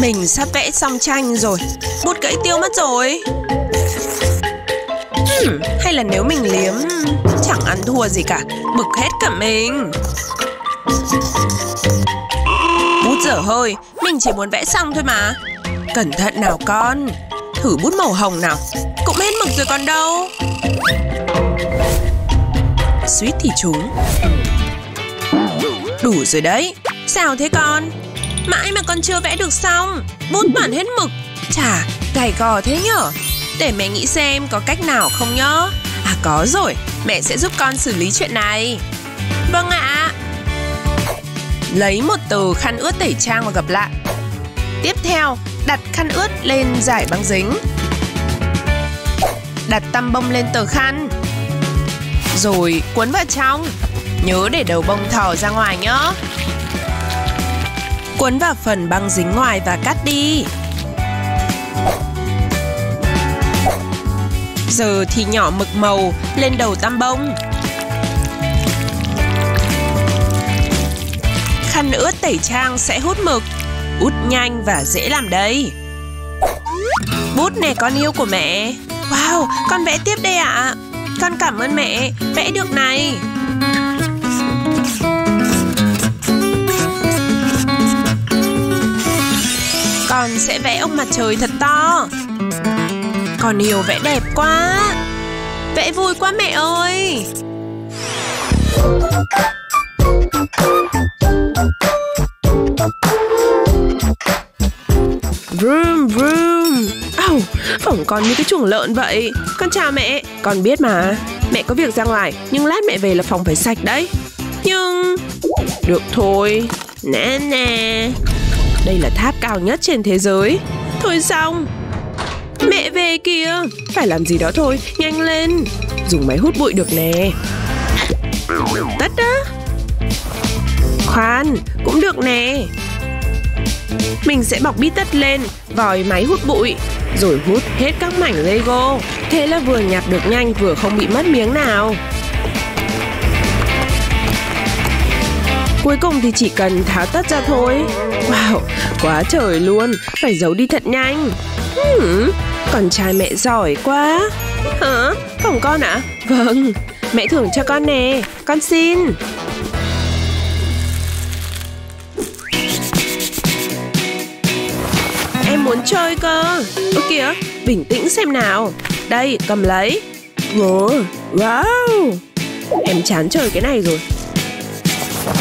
Mình sắp vẽ xong tranh rồi. Bút gãy tiêu mất rồi. Hay là nếu mình liếm, chẳng ăn thua gì cả. Bực hết cả mình. Bút dở hơi. Mình chỉ muốn vẽ xong thôi mà. Cẩn thận nào con. Thử bút màu hồng nào. Cũng hết mực rồi còn đâu. Suýt thì trúng. Đủ rồi đấy. Sao thế con? Mãi mà con chưa vẽ được xong. Bút bản hết mực. Chà, gầy gò thế nhở. Để mẹ nghĩ xem có cách nào không nhớ. À có rồi, mẹ sẽ giúp con xử lý chuyện này. Vâng ạ. Lấy một tờ khăn ướt tẩy trang và gập lại. Tiếp theo, đặt khăn ướt lên dải băng dính. Đặt tăm bông lên tờ khăn. Rồi cuốn vào trong. Nhớ để đầu bông thò ra ngoài nhé. Cuốn vào phần băng dính ngoài và cắt đi. Giờ thì nhỏ mực màu lên đầu tăm bông. Khăn ướt tẩy trang sẽ hút mực. Út nhanh và dễ làm đây. Bút này con yêu của mẹ. Wow, con vẽ tiếp đây ạ. Con cảm ơn mẹ, vẽ được này. Con sẽ vẽ ông mặt trời thật to. Con yêu vẽ đẹp quá. Vẽ vui quá mẹ ơi. Vroom vroom. Âu, phỏng con như cái chuồng lợn vậy. Con chào mẹ. Con biết mà. Mẹ có việc ra ngoài. Nhưng lát mẹ về là phòng phải sạch đấy. Nhưng... được thôi. Nè nè. Đây là tháp cao nhất trên thế giới. Thôi xong. Mẹ về kìa. Phải làm gì đó thôi. Nhanh lên. Dùng máy hút bụi được nè. Tất á. Khoan. Cũng được nè. Mình sẽ bọc bít tất lên. Vòi máy hút bụi. Rồi hút hết các mảnh Lego. Thế là vừa nhặt được nhanh vừa không bị mất miếng nào. Cuối cùng thì chỉ cần tháo tất ra thôi. Wow, quá trời luôn. Phải giấu đi thật nhanh. Con trai mẹ giỏi quá. Hả? Phòng con ạ? Vâng, mẹ thưởng cho con nè. Con xin. Em muốn chơi cơ. Ơ kìa, bình tĩnh xem nào. Đây, cầm lấy. Wow. Em chán chơi cái này rồi.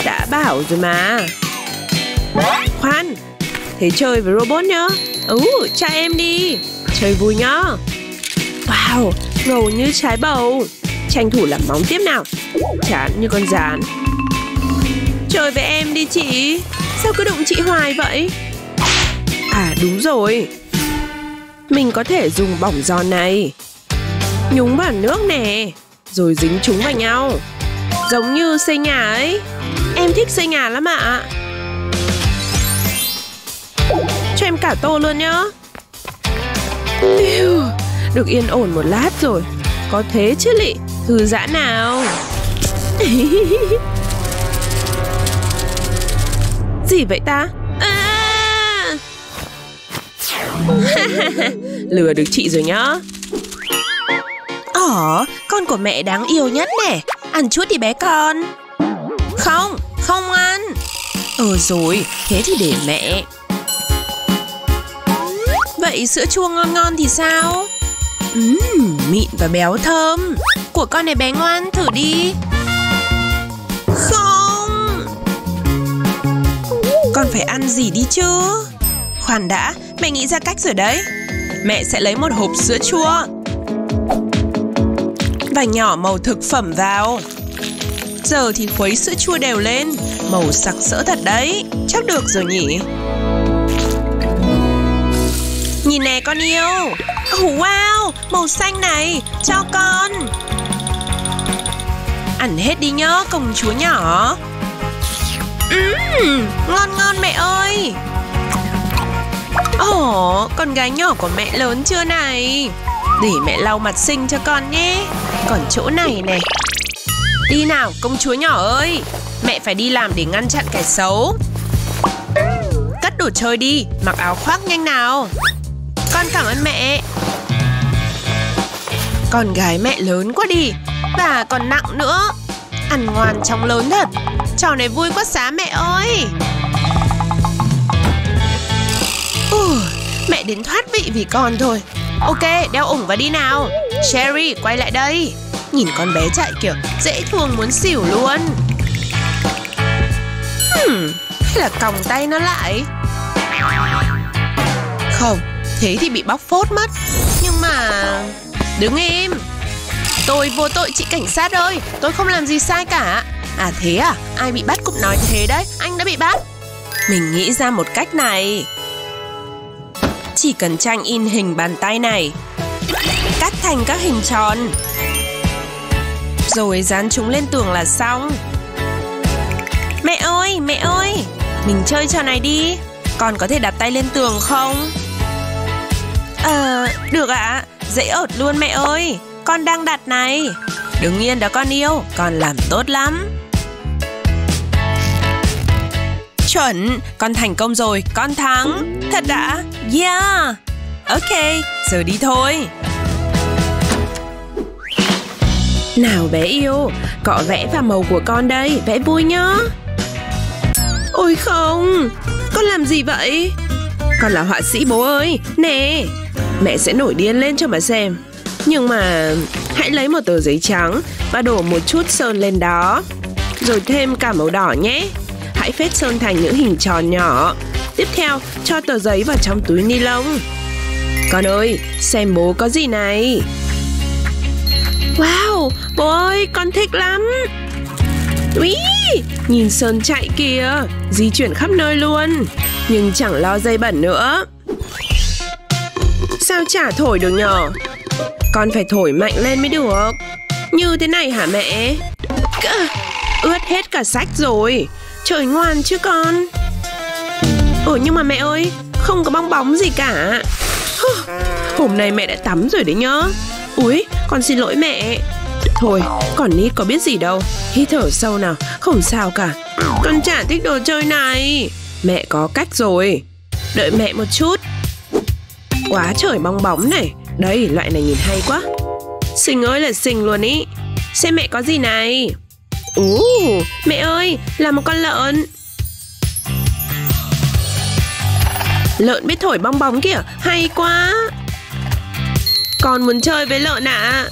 Đã bảo rồi mà. Khoan. Thế chơi với robot nhá. Cho em đi. Chơi vui nhá. Wow, ngầu như trái bầu. Tranh thủ làm móng tiếp nào. Chán như con gián. Chơi với em đi chị. Sao cứ đụng chị hoài vậy? À đúng rồi. Mình có thể dùng bỏng giòn này. Nhúng vào nước nè. Rồi dính chúng vào nhau. Giống như xây nhà ấy. Em thích xây nhà lắm ạ. Cho em cả tô luôn nhá. Được yên ổn một lát rồi. Có thế chứ lị. Thư giãn nào. Gì vậy ta? À! Lừa được chị rồi nhá. Con của mẹ đáng yêu nhất nè. Ăn chút đi bé con. Không, không ăn. Rồi, thế thì để mẹ. Vậy sữa chua ngon thì sao? Mịn và béo thơm. Của con này bé ngoan, thử đi. Không. Con phải ăn gì đi chứ. Khoan đã, mẹ nghĩ ra cách rồi đấy. Mẹ sẽ lấy một hộp sữa chua và nhỏ màu thực phẩm vào. Giờ thì khuấy sữa chua đều lên. Màu sặc sỡ thật đấy. Chắc được rồi nhỉ. Nhìn nè con yêu. Wow, màu xanh này. Cho con. Ăn hết đi nhớ công chúa nhỏ. Ngon ngon mẹ ơi. Con gái nhỏ của mẹ lớn chưa này. Để mẹ lau mặt xinh cho con nhé. Còn chỗ này này. Đi nào công chúa nhỏ ơi. Mẹ phải đi làm để ngăn chặn kẻ xấu. Cất đồ chơi đi, mặc áo khoác nhanh nào. Con cảm ơn mẹ. Con gái mẹ lớn quá đi, và còn nặng nữa. Ăn ngoan chóng lớn thật. Trò này vui quá xá mẹ ơi. Mẹ đến thoát vị vì con thôi. Ok, đeo ủng và đi nào. Cherry, quay lại đây. Nhìn con bé chạy kiểu dễ thương muốn xỉu luôn. Hay là còng tay nó lại. Không, thế thì bị bóc phốt mất. Nhưng mà... Đứng im. Tôi vô tội chị cảnh sát ơi. Tôi không làm gì sai cả. À thế à, ai bị bắt cũng nói thế đấy. Anh đã bị bắt. Mình nghĩ ra một cách này. Chỉ cần tranh in hình bàn tay này, cắt thành các hình tròn, rồi dán chúng lên tường là xong. Mẹ ơi, mẹ ơi, mình chơi trò này đi. Con có thể đặt tay lên tường không? Được ạ. Dễ ợt luôn mẹ ơi. Con đang đặt này. Đương nhiên đó con yêu, con làm tốt lắm. Chuẩn, con thành công rồi, con thắng. Thật đã, yeah. Ok, giờ đi thôi. Nào bé yêu, cọ vẽ vào màu của con đây, vẽ vui nhá. Ôi không, con làm gì vậy? Con là họa sĩ bố ơi, nè. Mẹ sẽ nổi điên lên cho mà xem. Nhưng mà hãy lấy một tờ giấy trắng và đổ một chút sơn lên đó. Rồi thêm cả màu đỏ nhé. Hãy phết sơn thành những hình tròn nhỏ. Tiếp theo, cho tờ giấy vào trong túi ni lông. Con ơi, xem bố có gì này. Wow, bố ơi, con thích lắm. Úi, nhìn sơn chạy kìa, di chuyển khắp nơi luôn. Nhưng chẳng lo dây bẩn nữa. Sao chả thổi được nhờ? Con phải thổi mạnh lên mới được. Như thế này hả mẹ? Ướt hết cả sách rồi. Trời ngoan chứ con. Ủa nhưng mà mẹ ơi, không có bong bóng gì cả. Hôm nay mẹ đã tắm rồi đấy nhớ. Úi, con xin lỗi mẹ. Thôi, con nít có biết gì đâu. Hít thở sâu nào, không sao cả. Con chả thích đồ chơi này. Mẹ có cách rồi. Đợi mẹ một chút. Quá trời bong bóng này. Đây, loại này nhìn hay quá. Xinh ơi là xinh luôn ý. Xem mẹ có gì này. Mẹ ơi, là một con lợn. Lợn biết thổi bong bóng kìa, hay quá. Con muốn chơi với lợn ạ.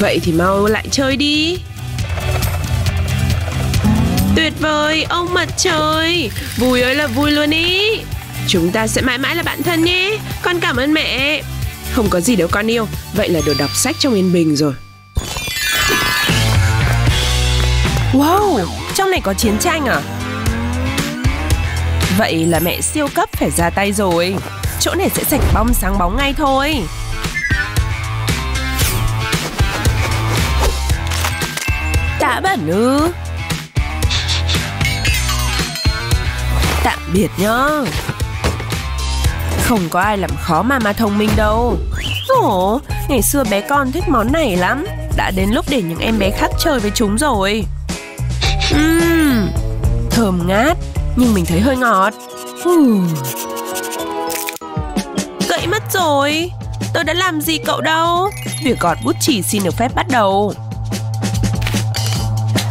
Vậy thì mau lại chơi đi. Tuyệt vời, ông mặt trời. Vui ơi là vui luôn ý. Chúng ta sẽ mãi mãi là bạn thân nhé. Con cảm ơn mẹ. Không có gì đâu con yêu. Vậy là được đọc sách trong yên bình rồi. Wow, trong này có chiến tranh à? Vậy là mẹ siêu cấp phải ra tay rồi. Chỗ này sẽ sạch bong sáng bóng ngay thôi. Đã bẩn ư? Tạm biệt nhá. Không có ai làm khó mama thông minh đâu. Ồ, ngày xưa bé con thích món này lắm. Đã đến lúc để những em bé khác chơi với chúng rồi. Thơm ngát. Nhưng mình thấy hơi ngọt. Gãy mất rồi. Tôi đã làm gì cậu đâu. Việc gọt bút chì xin được phép bắt đầu.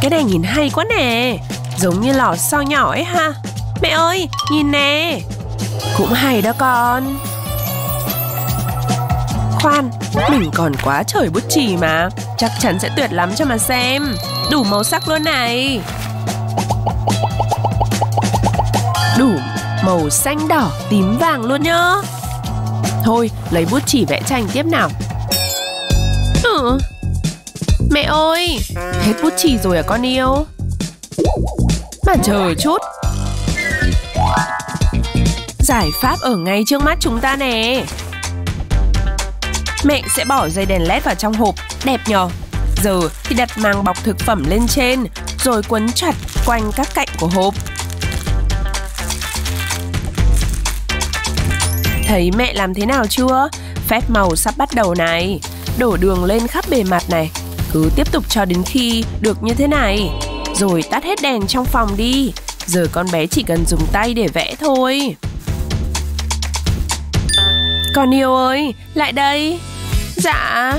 Cái này nhìn hay quá nè. Giống như lò xo nhỏ ấy ha. Mẹ ơi, nhìn nè. Cũng hay đó con. Khoan, mình còn quá trời bút chì mà. Chắc chắn sẽ tuyệt lắm cho mà xem. Đủ màu sắc luôn này. Đủ màu xanh đỏ tím vàng luôn nhá. Thôi lấy bút chì vẽ tranh tiếp nào. Mẹ ơi, hết bút chì rồi à con yêu? Mà chờ chút. Giải pháp ở ngay trước mắt chúng ta nè. Mẹ sẽ bỏ dây đèn led vào trong hộp. Đẹp nhờ. Giờ thì đặt màng bọc thực phẩm lên trên, rồi quấn chặt quanh các cạnh của hộp. Thấy mẹ làm thế nào chưa? Phép màu sắp bắt đầu này. Đổ đường lên khắp bề mặt này. Cứ tiếp tục cho đến khi được như thế này. Rồi tắt hết đèn trong phòng đi. Giờ con bé chỉ cần dùng tay để vẽ thôi. Con yêu ơi, lại đây. Dạ.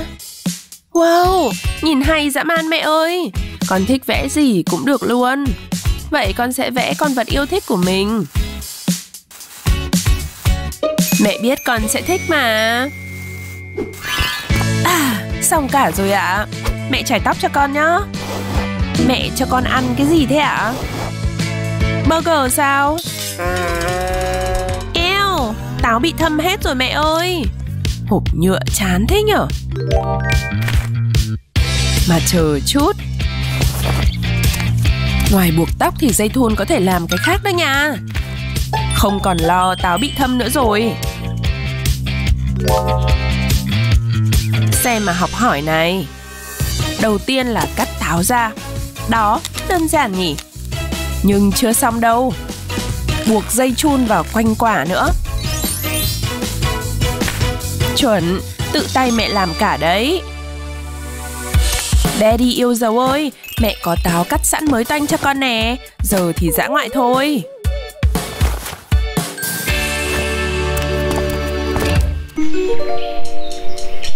Wow, nhìn hay dã man mẹ ơi. Con thích vẽ gì cũng được luôn. Vậy con sẽ vẽ con vật yêu thích của mình. Mẹ biết con sẽ thích mà. À, xong cả rồi ạ. Mẹ chải tóc cho con nhá. Mẹ cho con ăn cái gì thế ạ? Burger sao? Eo, táo bị thâm hết rồi mẹ ơi. Hộp nhựa chán thế nhở. Mà chờ chút, ngoài buộc tóc thì dây thun có thể làm cái khác đó nha. Không còn lo táo bị thâm nữa rồi. Xem mà học hỏi này. Đầu tiên là cắt táo ra. Đó, đơn giản nhỉ. Nhưng chưa xong đâu. Buộc dây chun vào quanh quả nữa. Chuẩn, tự tay mẹ làm cả đấy. Daddy yêu dấu ơi, mẹ có táo cắt sẵn mới toanh cho con nè. Giờ thì dã ngoại thôi.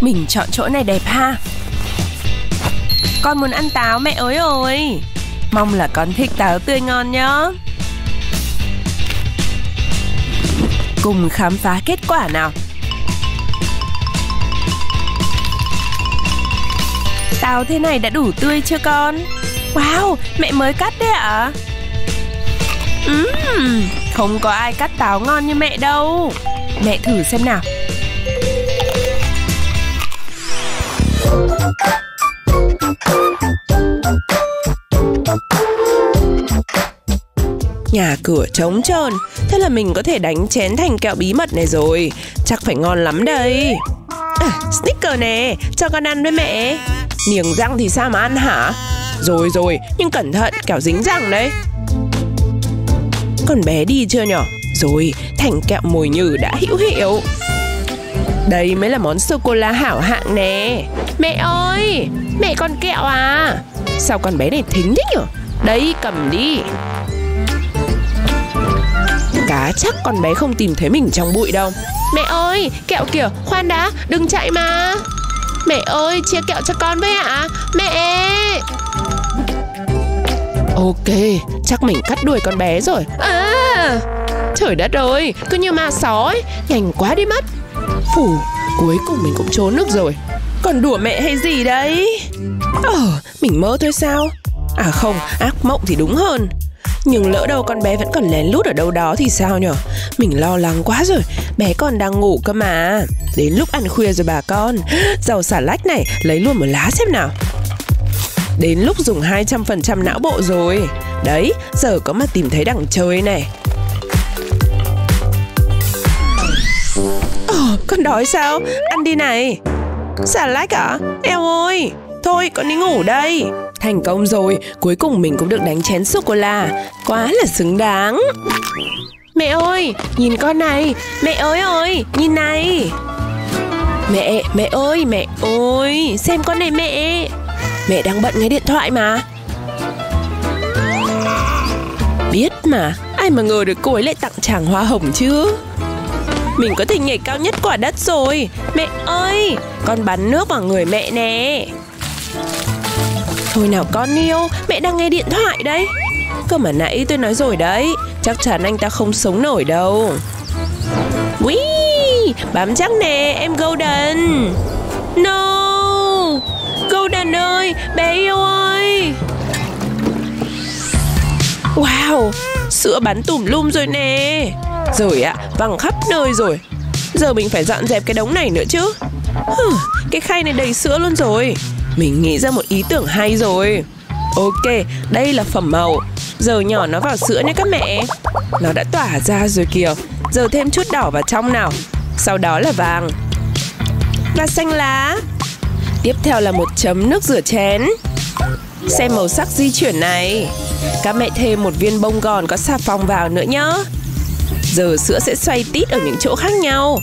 Mình chọn chỗ này đẹp ha. Con muốn ăn táo mẹ ơi ơi. Mong là con thích táo tươi ngon nhá. Cùng khám phá kết quả nào. Táo thế này đã đủ tươi chưa con? Wow, mẹ mới cắt đấy ạ. Không có ai cắt táo ngon như mẹ đâu. Mẹ thử xem nào. Nhà cửa trống trơn. Thế là mình có thể đánh chén thành kẹo bí mật này rồi. Chắc phải ngon lắm đây. Snickers nè, cho con ăn với mẹ. Niềng răng thì sao mà ăn hả? Rồi rồi, nhưng cẩn thận kẻo dính răng đấy. Con bé đi chưa nhở? Rồi, thành kẹo mồi nhử đã hữu hiệu. Đây mới là món sô-cô-la hảo hạng nè. Mẹ ơi, mẹ con kẹo à? Sao con bé này thính thế nhở? Đấy, cầm đi. Cá chắc con bé không tìm thấy mình trong bụi đâu. Mẹ ơi, kẹo kìa, khoan đã, đừng chạy mà. Mẹ ơi, chia kẹo cho con với ạ. Mẹ. Ok, chắc mình cắt đuôi con bé rồi. Trời đất ơi, cứ như ma sói, nhanh quá đi mất. Phủ, cuối cùng mình cũng trốn được rồi. Còn đùa mẹ hay gì đấy? Mình mơ thôi sao? À không, ác mộng thì đúng hơn. Nhưng lỡ đâu con bé vẫn còn lén lút ở đâu đó thì sao nhở? Mình lo lắng quá rồi. Bé còn đang ngủ cơ mà. Đến lúc ăn khuya rồi bà con. Rau xà lách này, lấy luôn một lá xem nào. Đến lúc dùng 200% não bộ rồi. Đấy, giờ có mà tìm thấy đằng trời này. Con đói sao? Ăn đi này. Xà lách à? Eo ơi, thôi con đi ngủ đây. Thành công rồi, cuối cùng mình cũng được đánh chén sô-cô-la. Quá là xứng đáng. Mẹ ơi, nhìn con này. Mẹ ơi, nhìn này. Mẹ ơi, xem con này mẹ. Mẹ đang bận nghe điện thoại mà. Biết mà, ai mà ngờ được cô ấy lại tặng chàng hoa hồng chứ. Mình có thể nhảy cao nhất quả đất rồi. Mẹ ơi, con bắn nước vào người mẹ nè. Thôi nào con yêu, mẹ đang nghe điện thoại đấy. Cơ mà nãy tôi nói rồi đấy, chắc chắn anh ta không sống nổi đâu. Whee, bám chắc nè, em Golden. No, Golden ơi, bé yêu ơi. Wow, sữa bắn tùm lum rồi nè. Rồi ạ, văng khắp nơi rồi. Giờ mình phải dọn dẹp cái đống này nữa chứ. Cái khay này đầy sữa luôn rồi. Mình nghĩ ra một ý tưởng hay rồi. Ok, đây là phẩm màu. Giờ nhỏ nó vào sữa nha các mẹ. Nó đã tỏa ra rồi kìa. Giờ thêm chút đỏ vào trong nào. Sau đó là vàng. Và xanh lá. Tiếp theo là một chấm nước rửa chén. Xem màu sắc di chuyển này. Các mẹ thêm một viên bông gòn có xà phòng vào nữa nhá. Giờ sữa sẽ xoay tít ở những chỗ khác nhau.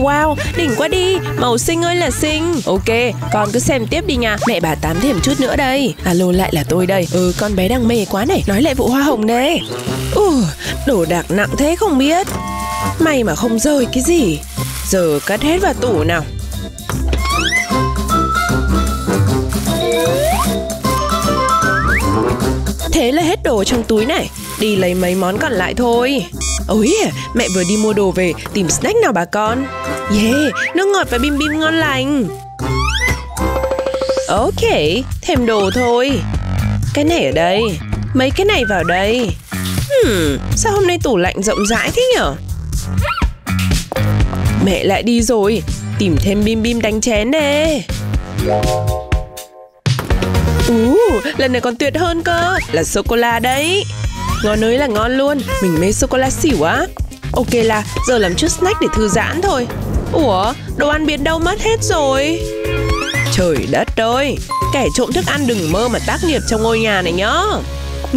Wow, đỉnh quá đi. Màu xinh ơi là xinh. Ok, con cứ xem tiếp đi nha. Mẹ bà tám thêm chút nữa đây. Alo, lại là tôi đây. Con bé đang mê quá này. Nói lại vụ hoa hồng nè. Đồ đạc nặng thế không biết. May mà không rơi cái gì. Giờ cất hết vào tủ nào. Thế là hết đồ trong túi này. Đi lấy mấy món còn lại thôi. Ôi, mẹ vừa đi mua đồ về. Tìm snack nào bà con. Yeah, nước ngọt và bim bim ngon lành. Ok, thêm đồ thôi. Cái này ở đây. Mấy cái này vào đây. Sao hôm nay tủ lạnh rộng rãi thế nhở? Mẹ lại đi rồi. Tìm thêm bim bim đánh chén nè. Lần này còn tuyệt hơn cơ. Là sô-cô-la đấy. Ngon ơi là ngon luôn. Mình mê sô-cô-la xỉu á. Ok là giờ làm chút snack để thư giãn thôi. Ủa, đồ ăn biến đâu mất hết rồi. Trời đất ơi. Kẻ trộm thức ăn đừng mơ mà tác nghiệp trong ngôi nhà này nhá.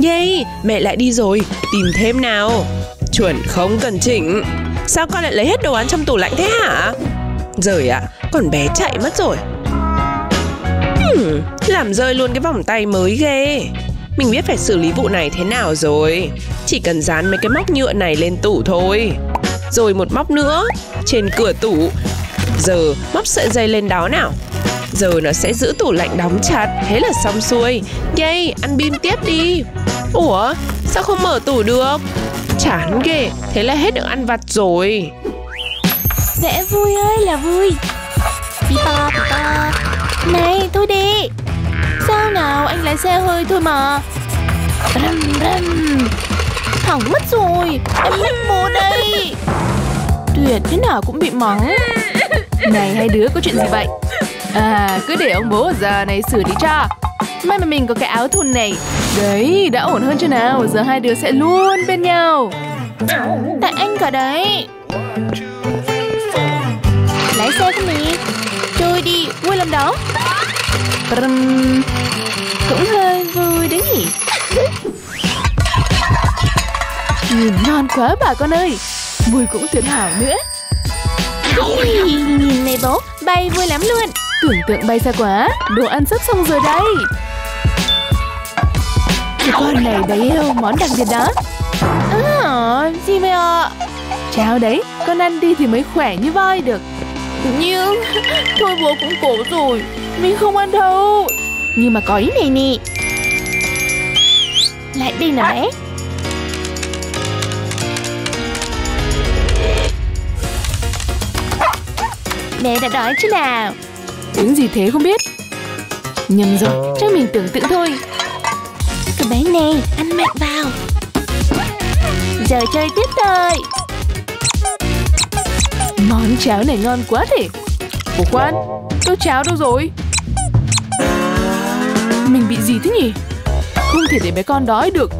Yay, mẹ lại đi rồi. Tìm thêm nào. Chuẩn không cần chỉnh. Sao con lại lấy hết đồ ăn trong tủ lạnh thế hả? Giời ạ, con bé chạy mất rồi. Làm rơi luôn cái vòng tay mới ghê. Mình biết phải xử lý vụ này thế nào rồi. Chỉ cần dán mấy cái móc nhựa này lên tủ thôi. Rồi một móc nữa trên cửa tủ. Giờ móc sợi dây lên đó nào. Giờ nó sẽ giữ tủ lạnh đóng chặt. Thế là xong xuôi. Yay, ăn bim tiếp đi. Ủa, sao không mở tủ được? Chán ghê. Thế là hết được ăn vặt rồi. Dễ vui ơi là vui. Pipa, pipa. Này, tôi đi. Sao nào, anh lái xe hơi thôi mà. Rầm rầm. Hỏng mất rồi. Em mất bố đây. Tuyệt, thế nào cũng bị mắng. Này, hai đứa có chuyện gì vậy? À, cứ để ông bố ở giờ này xử lý cho. May mà mình có cái áo thun này. Đấy, đã ổn hơn chưa nào. Giờ hai đứa sẽ luôn bên nhau. Tại anh cả đấy. Lái xe của mình. Chơi đi, vui lắm đó. Cũng hơi vui đấy nhỉ. Nhìn ngon quá bà con ơi. Mùi cũng tuyệt hảo nữa. Nhìn này bố, bay vui lắm luôn. Tưởng tượng bay xa quá. Đồ ăn sắp xong rồi đây. Cái con này đấy yêu món đặc biệt đó. Gì mày ạ? Cháo đấy, con ăn đi thì mới khỏe như voi được. Nhưng thôi bố cũng cố rồi. Mình không ăn đâu. Nhưng mà có ý này nè. Lại đây nào bé. Mẹ đã đói chứ nào. Những gì thế không biết. Nhầm rồi, chắc mình tưởng tượng thôi. Cái bé này, ăn mạnh vào. Giờ chơi tiếp thôi. Món cháo này ngon quá thế. Ủa khoan, tô cháo đâu rồi? Mình bị gì thế nhỉ? Không thể để bé con đói được.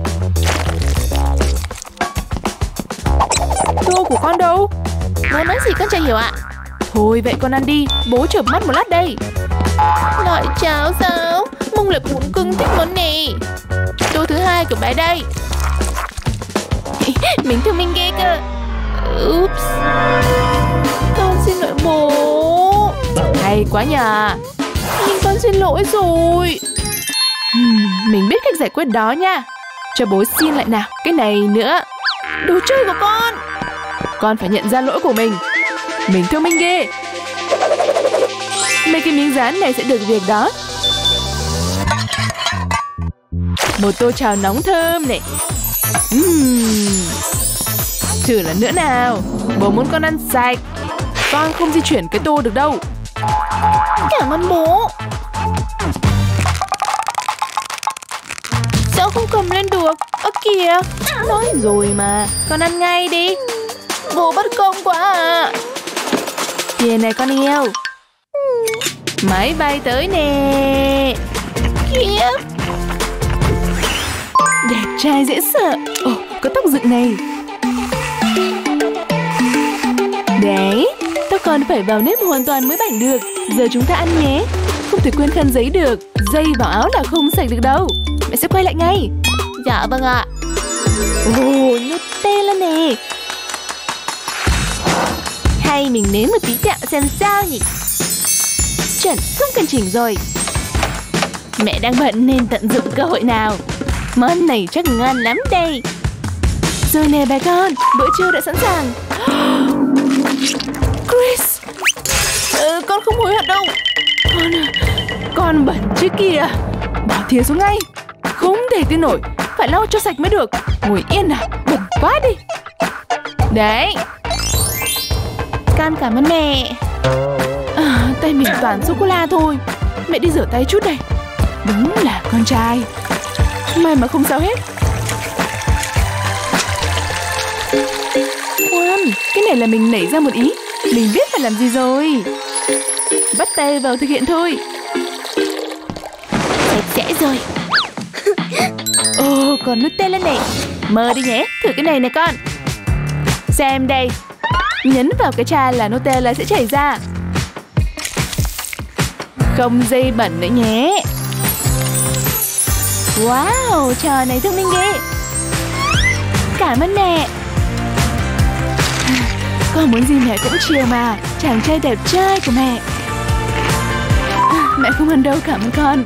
Tô của con đâu? Bố nói gì con chẳng hiểu ạ. Thôi vậy con ăn đi, bố chợp mắt một lát đây. Loại cháo sao? Mông lại bún cưng thích món này. Tô thứ hai của bé đây. Mình thương mình ghê cơ. Oops. Con xin lỗi bố. Hay quá nhờ. Nhưng con xin lỗi rồi. Mình biết cách giải quyết đó nha. Cho bố xin lại nào. Cái này nữa. Đồ chơi của con. Con phải nhận ra lỗi của mình. Mình thương mình ghê. Mấy cái miếng dán này sẽ được việc đó. Một tô cháo nóng thơm này. Thử lần nữa nào. Bố muốn con ăn sạch. Con không di chuyển cái tô được đâu. Cảm ơn bố. Sao không cầm lên được? Ơ kìa. Nói rồi mà. Con ăn ngay đi. Bố bất công quá à. Kìa này con yêu. Máy bay tới nè. Kìa. Đẹp trai dễ sợ. Ồ, có tóc dựng này. Đấy, tóc còn phải vào nếp hoàn toàn mới bảnh được. Giờ chúng ta ăn nhé. Không thể quên khăn giấy được. Dây vào áo là không sạch được đâu. Mẹ sẽ quay lại ngay. Dạ vâng ạ. Ồ, nhút tê lên nè. Hay mình nếm một tí gạo xem sao nhỉ. Chuẩn, không cần chỉnh rồi. Mẹ đang bận nên tận dụng cơ hội nào. Món này chắc ngon lắm đây. Rồi nè bà con, bữa trưa đã sẵn sàng. Chris, kìa. Bỏ thìa xuống ngay, không để tiêu nổi, phải lau cho sạch mới được. Ngồi yên nào, bẩn quá đi. Đấy. Con cảm ơn mẹ. Tay mình toàn sô-cô-la thôi. Mẹ đi rửa tay chút đây. Đúng là con trai. May mà không sao hết. Cái này là mình nảy ra một ý. Mình biết phải làm gì rồi. Bắt tay vào thực hiện thôi. Sạch sẽ rồi. Ồ, còn Nutella này. Mơ đi nhé, thử cái này này con. Xem đây. Nhấn vào cái chai là Nutella sẽ chảy ra. Không dây bẩn nữa nhé. Wow, trò này thông minh ghê. Cảm ơn mẹ. Con muốn gì mẹ cũng chiều mà. Chàng trai đẹp trai của mẹ. Mẹ không ăn đâu, cảm ơn con.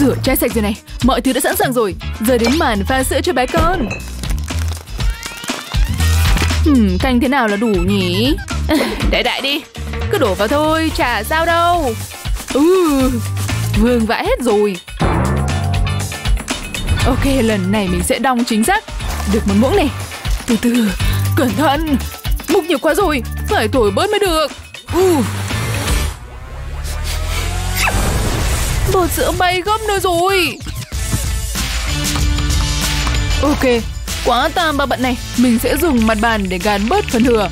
Rửa chai sạch rồi này. Mọi thứ đã sẵn sàng rồi. Giờ đến màn pha sữa cho bé con. Canh thế nào là đủ nhỉ? Đại đi. Cứ đổ vào thôi, chả sao đâu. Vương vã hết rồi. Ok, lần này mình sẽ đong chính xác. Được một muỗng này. Từ từ, cẩn thận. Múc nhiều quá rồi, phải thổi bớt mới được. Bột sữa bay gấp nơi rồi. Ok, quá tam ba bận này. Mình sẽ dùng mặt bàn để gán bớt phần thừa.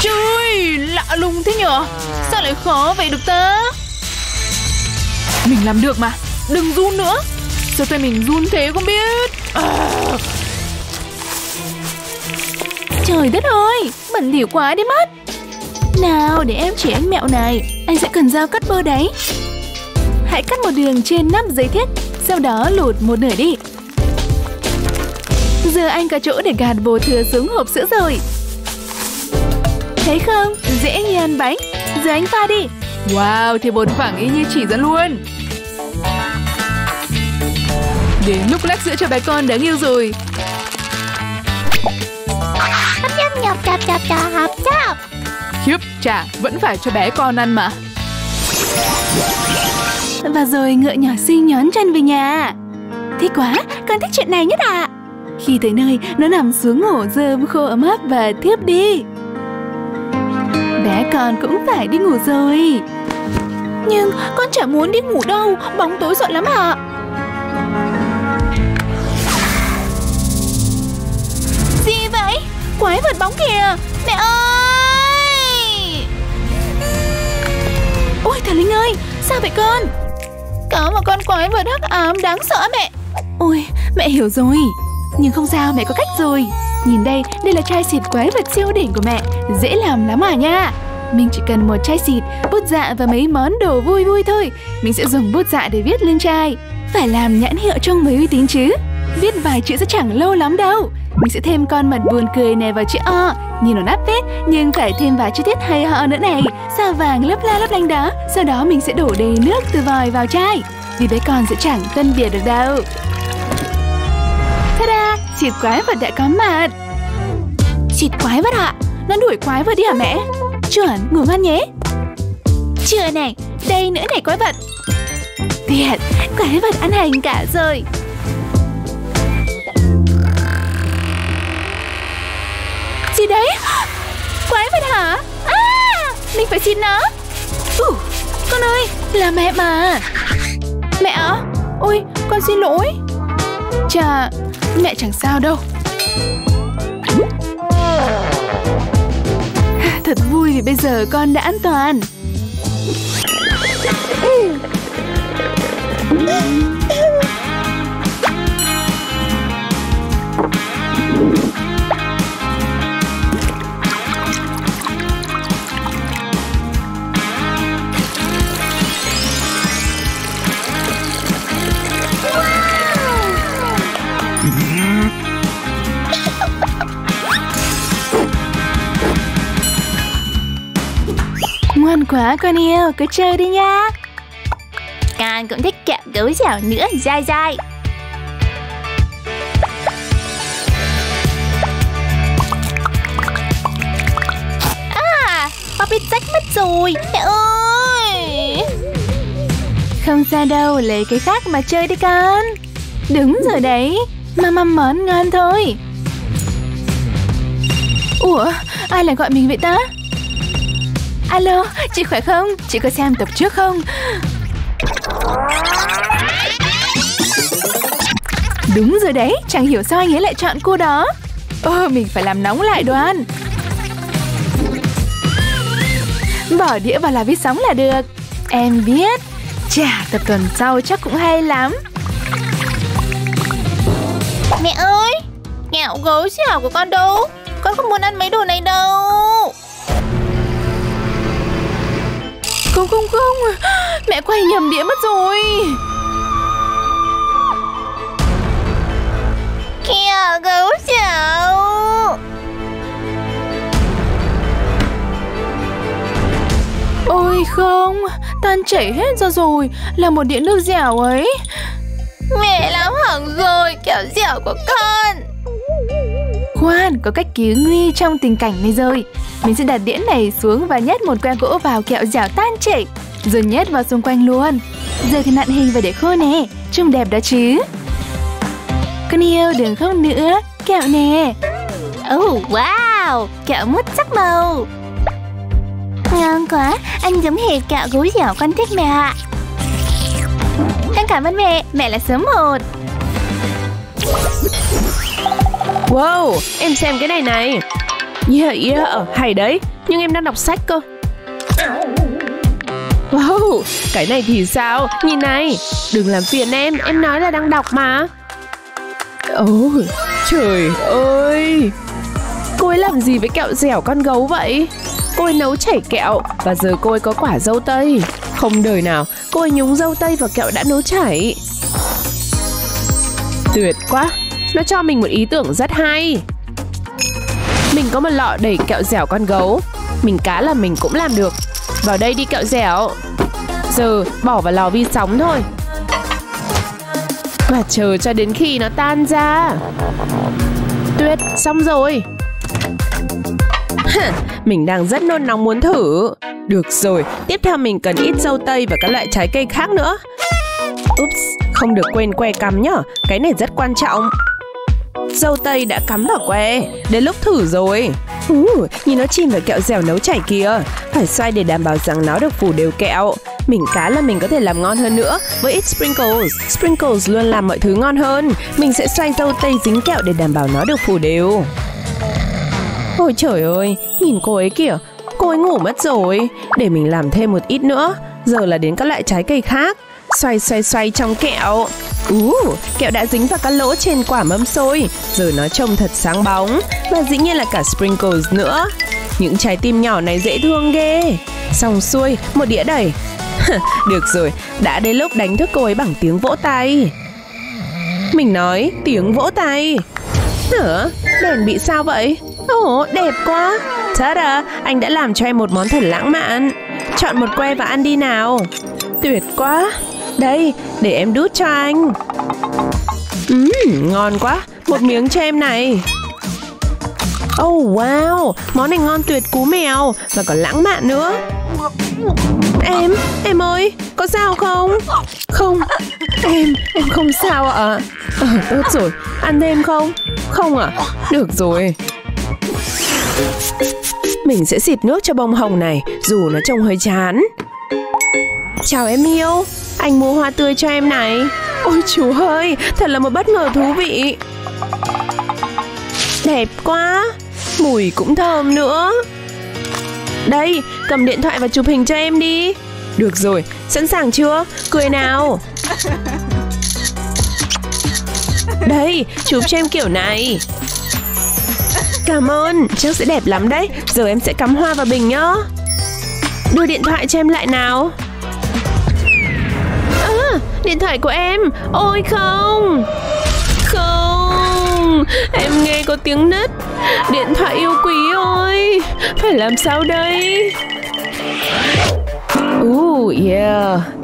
Trời, lạ lùng thế nhở? Sao lại khó vậy được ta? Mình làm được mà. Đừng run nữa. Sao tay mình run thế không biết. Trời đất ơi, bẩn thỉu quá đi mất. Nào, để em chỉ anh mẹo này. Anh sẽ cần dao cắt bơ đấy. Hãy cắt một đường trên 5 giấy thiết. Sau đó lột một nửa đi. Giờ anh có chỗ để gạt bột thừa xuống hộp sữa rồi. Thấy không? Dễ như ăn bánh. Giờ anh pha đi. Wow, thì bột phẳng y như chỉ dẫn luôn. Đến lúc lắc sữa cho bé con đáng yêu rồi. Khiếp, chả vẫn phải cho bé con ăn mà. Và rồi ngựa nhỏ xinh nhón chân về nhà. Thích quá, con thích chuyện này nhất ạ. Khi tới nơi, nó nằm xuống ổ rơm khô ấm áp và thiếp đi. Bé con cũng phải đi ngủ rồi. Nhưng con chả muốn đi ngủ đâu. Bóng tối sợ lắm ạ. Gì vậy? Quái vật bóng kìa. Mẹ ơi. Ôi thần linh ơi, sao vậy con? Có một con quái vật hắc ám đáng sợ mẹ. Ôi mẹ hiểu rồi. Nhưng không sao, mẹ có cách rồi. Nhìn đây, đây là chai xịt quái vật siêu đỉnh của mẹ. Dễ làm lắm à nha. Mình chỉ cần một chai xịt, bút dạ và mấy món đồ vui vui thôi. Mình sẽ dùng bút dạ để viết lên chai. Phải làm nhãn hiệu trông mới uy tín chứ. Viết vài chữ sẽ chẳng lâu lắm đâu. Mình sẽ thêm con mặt buồn cười này vào chữ O. Nhìn nó nát vết, nhưng phải thêm vài chi tiết hay ho nữa này. Sao vàng lấp la lấp lánh đó. Sau đó mình sẽ đổ đầy nước từ vòi vào chai. Vì bé con sẽ chẳng phân biệt được đâu. Ta-da, xịt quái vật đã có mặt. Xịt quái vật ạ? Nó đuổi quái vật đi hả mẹ? Chuẩn, ngủ ngon nhé. Chưa này, đây nữa này quái vật. Tuyệt, quái vật ăn hành cả rồi. Gì đấy? Quái vật hả? À, mình phải xịt nó. Con ơi, là mẹ mà. Mẹ ạ? Ôi, con xin lỗi. Chà, mẹ chẳng sao đâu. Thật vui vì bây giờ con đã an toàn. Ngon quá con yêu, cứ chơi đi nha. Con cũng thích kẹo gấu dẻo nữa, dai dai. bị rách mất rồi. Mẹ ơi! Không sao đâu, lấy cái khác mà chơi đi con. Đúng rồi đấy, mà mâm món ngon thôi. Ủa, ai lại gọi mình vậy ta? Alo, chị khỏe không? Chị có xem tập trước không? Đúng rồi đấy, chẳng hiểu sao anh ấy lại chọn cô đó. Mình phải làm nóng lại Đoan. Bỏ đĩa vào là vi sóng là được. Em biết. Chà, tập tuần sau chắc cũng hay lắm. Mẹ ơi, nghẹo gấu xẻo của con đâu? Con không muốn ăn mấy đồ này đâu. Không, mẹ quay nhầm đĩa mất rồi. Kìa gấu xẻo. Ôi không, tan chảy hết ra rồi. Là một đĩa nước dẻo ấy. Mẹ làm hỏng rồi, kẹo dẻo của con. Khoan, có cách cứu nguy trong tình cảnh này rồi. Mình sẽ đặt đĩa này xuống và nhét một que gỗ vào kẹo dẻo tan chảy, rồi nhét vào xung quanh luôn. Giờ thì nặn hình và để khô nè. Trông đẹp đó chứ. Con yêu đừng khóc nữa. Kẹo nè. Oh wow, kẹo mút sắc màu. Ngon quá, anh giống hệt kẹo gấu dẻo con thích mẹ ạ. Em cảm ơn mẹ, mẹ là số 1. Wow, em xem cái này này. Hay đấy, nhưng em đang đọc sách cơ. Wow, cái này thì sao? Nhìn này, đừng làm phiền em nói là đang đọc mà. Trời ơi, cô ấy làm gì với kẹo dẻo con gấu vậy? Cô ấy nấu chảy kẹo và giờ cô ấy có quả dâu tây. Không đời nào cô ấy nhúng dâu tây vào kẹo đã nấu chảy. Tuyệt quá, nó cho mình một ý tưởng rất hay. Mình có một lọ đầy kẹo dẻo con gấu. Mình cá là mình cũng làm được. Vào đây đi kẹo dẻo. Giờ bỏ vào lò vi sóng thôi và chờ cho đến khi nó tan ra. Tuyệt, xong rồi. Mình đang rất nôn nóng muốn thử. Được rồi, tiếp theo mình cần ít dâu tây và các loại trái cây khác nữa. Ups, không được quên que cắm nhở. Cái này rất quan trọng. Dâu tây đã cắm vào que. Đến lúc thử rồi. Nhìn nó chìm vào kẹo dẻo nấu chảy kìa. Phải xoay để đảm bảo rằng nó được phủ đều kẹo. Mình cá là mình có thể làm ngon hơn nữa. Với ít sprinkles. Sprinkles luôn làm mọi thứ ngon hơn. Mình sẽ xoay dâu tây dính kẹo để đảm bảo nó được phủ đều. Ôi trời ơi, nhìn cô ấy kìa. Cô ấy ngủ mất rồi. Để mình làm thêm một ít nữa. Giờ là đến các loại trái cây khác. Xoay trong kẹo. Kẹo đã dính vào các lỗ trên quả mâm xôi. Giờ nó trông thật sáng bóng. Và dĩ nhiên là cả sprinkles nữa. Những trái tim nhỏ này dễ thương ghê. Xong xuôi, một đĩa đầy. Được rồi, đã đến lúc đánh thức cô ấy bằng tiếng vỗ tay. Mình nói tiếng vỗ tay. Hả? Đèn bị sao vậy? Ồ, đẹp quá. Ta-da, anh đã làm cho em một món thật lãng mạn. Chọn một que và ăn đi nào. Tuyệt quá. Đây, để em đút cho anh. Ngon quá. Một miếng cho em này. Oh wow, món này ngon tuyệt cú mèo. Và còn lãng mạn nữa. Em ơi, có sao không? Không, em không sao ạ. Tốt rồi, ăn thêm không? Không ạ. Được rồi. Mình sẽ xịt nước cho bông hồng này, dù nó trông hơi chán. Chào em yêu, anh mua hoa tươi cho em này. Ôi chú ơi, thật là một bất ngờ thú vị. Đẹp quá, mùi cũng thơm nữa. Đây, cầm điện thoại và chụp hình cho em đi. Được rồi, sẵn sàng chưa? Cười nào. Đây, chụp cho em kiểu này. Cảm ơn, chắc sẽ đẹp lắm đấy. Giờ em sẽ cắm hoa vào bình nhá. Đưa điện thoại cho em lại nào. Điện thoại của em. Ôi không. Không. Em nghe có tiếng nứt. Điện thoại yêu quý ơi. Phải làm sao đây?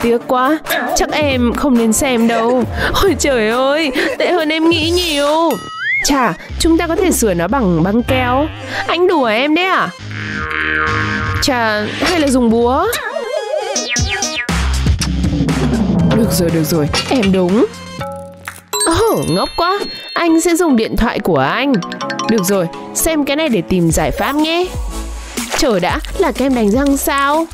Tiếc quá. Chắc em không nên xem đâu. Ôi trời ơi, tệ hơn em nghĩ nhiều. Chà, chúng ta có thể sửa nó bằng băng keo. Anh đùa em đấy à? Chà, hay là dùng búa? Được rồi, em đúng. Ngốc quá. Anh sẽ dùng điện thoại của anh. Được rồi, xem cái này để tìm giải pháp nhé. Trời đã, là kem đánh răng sao?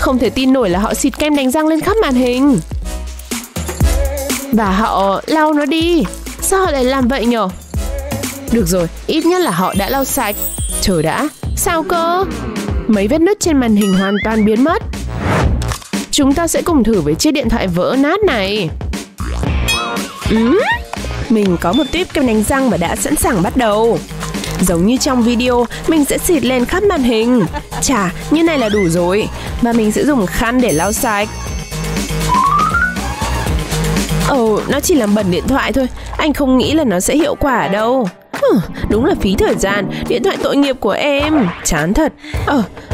Không thể tin nổi là họ xịt kem đánh răng lên khắp màn hình. Và họ lau nó đi. Sao họ lại làm vậy nhở? Được rồi, ít nhất là họ đã lau sạch. Trời đã, sao cơ? Mấy vết nứt trên màn hình hoàn toàn biến mất. Chúng ta sẽ cùng thử với chiếc điện thoại vỡ nát này. Mình có một tuyếp kem đánh răng và đã sẵn sàng bắt đầu. Giống như trong video, mình sẽ xịt lên khắp màn hình. Chà, như này là đủ rồi. Và mình sẽ dùng khăn để lau sạch. Nó chỉ làm bẩn điện thoại thôi. Anh không nghĩ là nó sẽ hiệu quả đâu. Đúng là phí thời gian. Điện thoại tội nghiệp của em. Chán thật.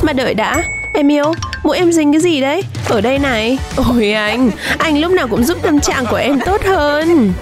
Mà đợi đã. Em yêu, mũi em dính cái gì đấy? Ở đây này. Ôi anh lúc nào cũng giúp tâm trạng của em tốt hơn.